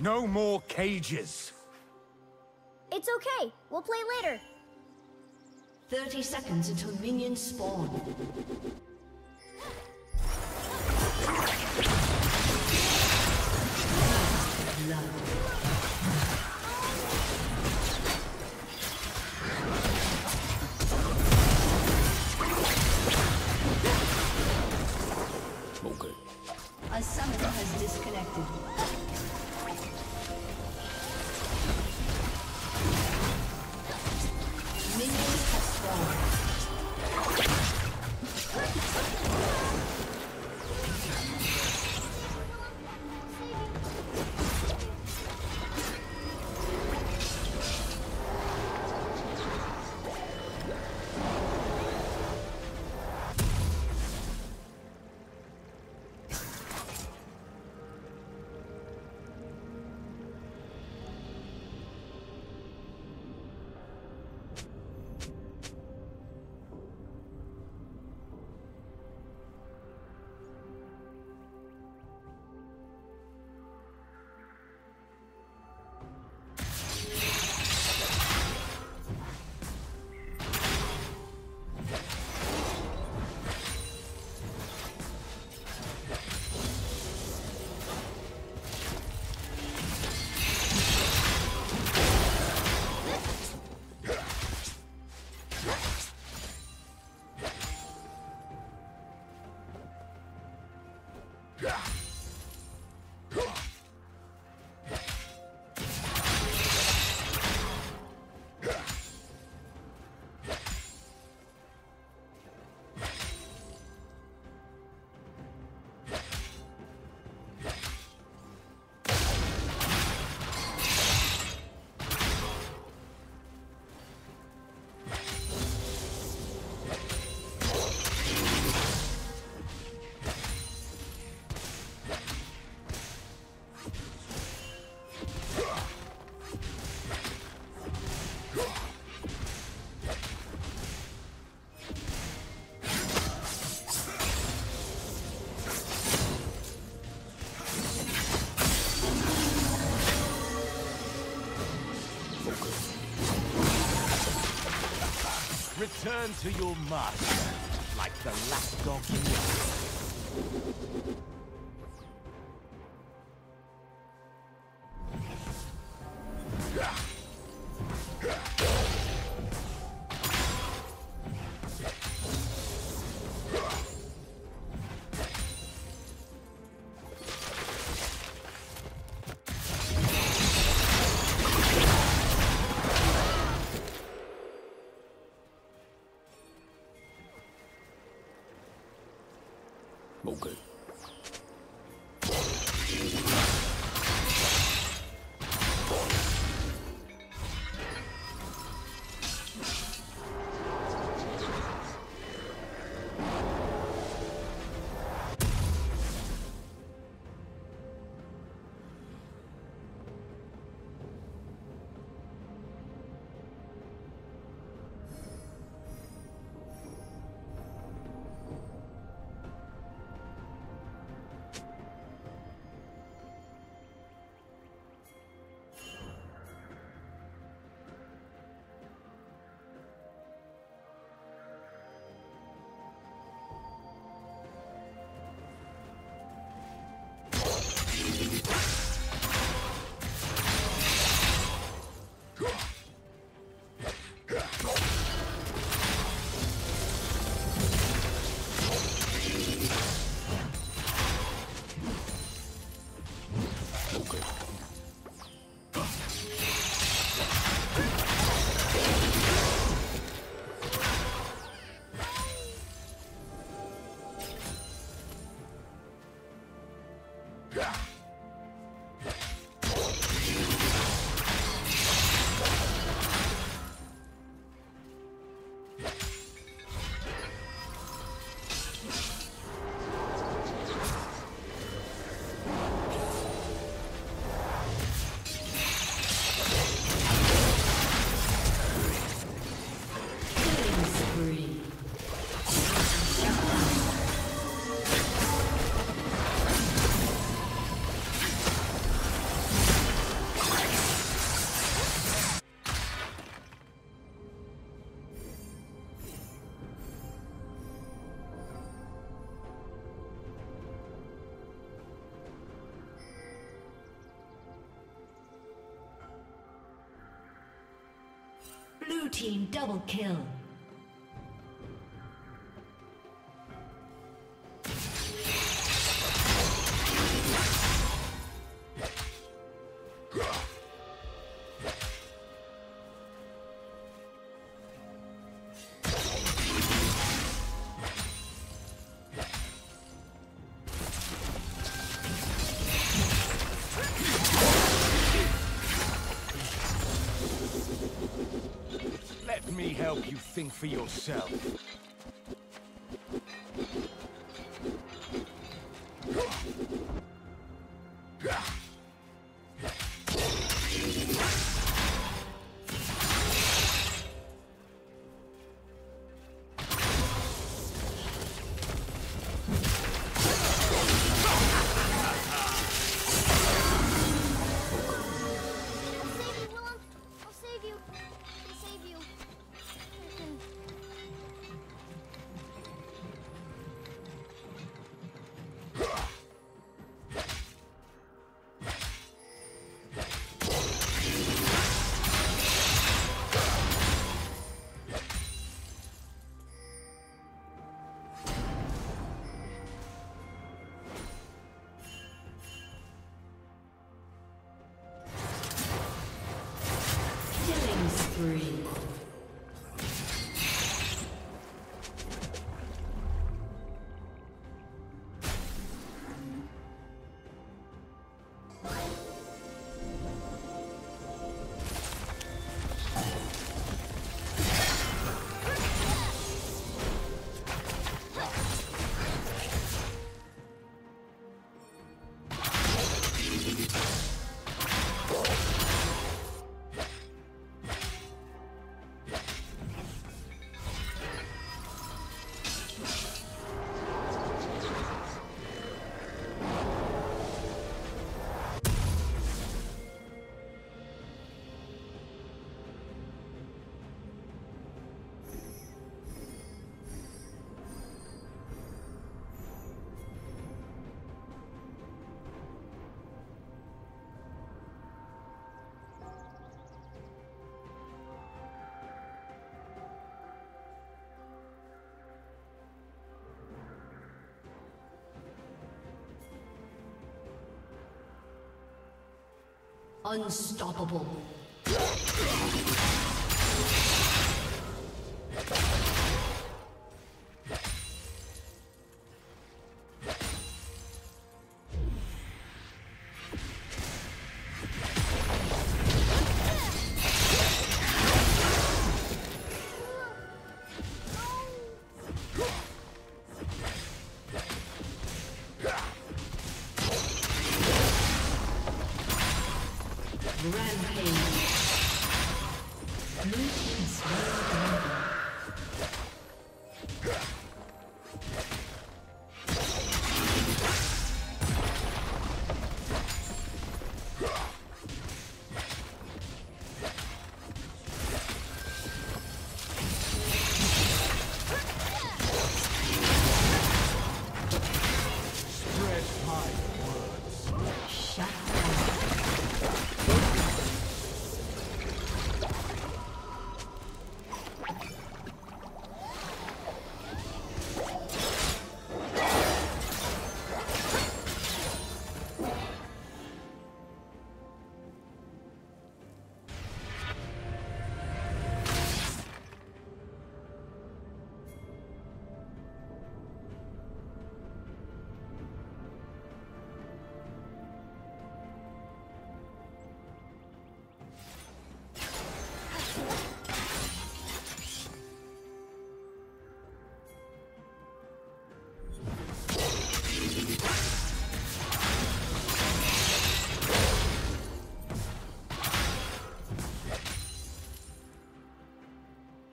No more cages. It's okay. We'll play later. 30 seconds until minions spawn. Okay. A summoner has disconnected. Minions have spawned. Return to your master, like the lapdog you are. Blue team double kill. Think for yourself. Unstoppable.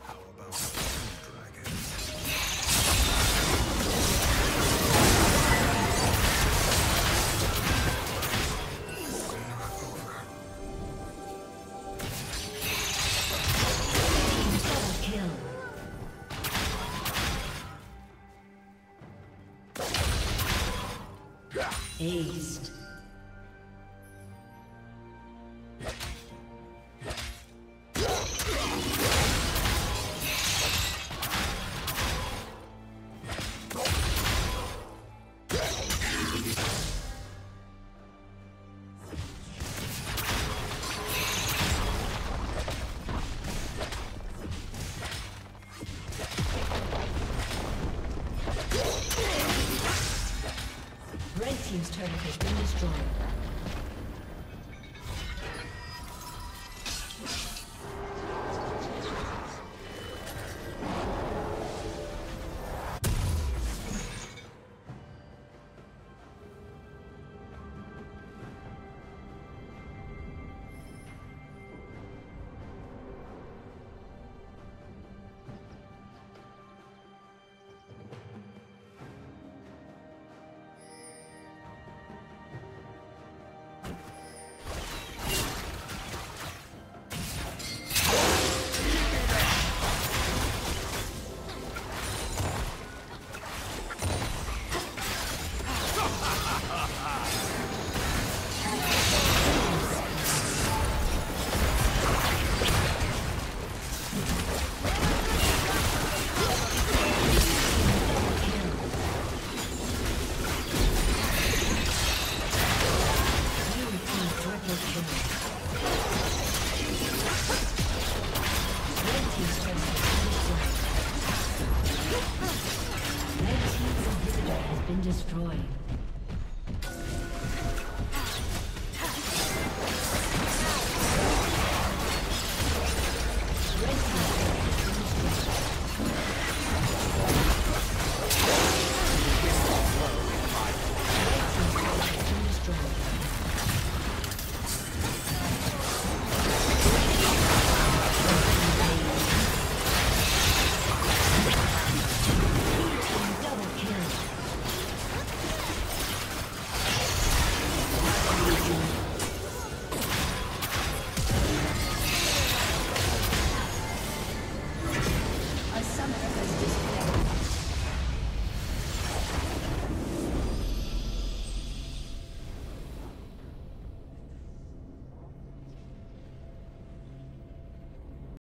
How about dragons? Team double kill. Aced. Team's turret has been destroyed. Destroyed.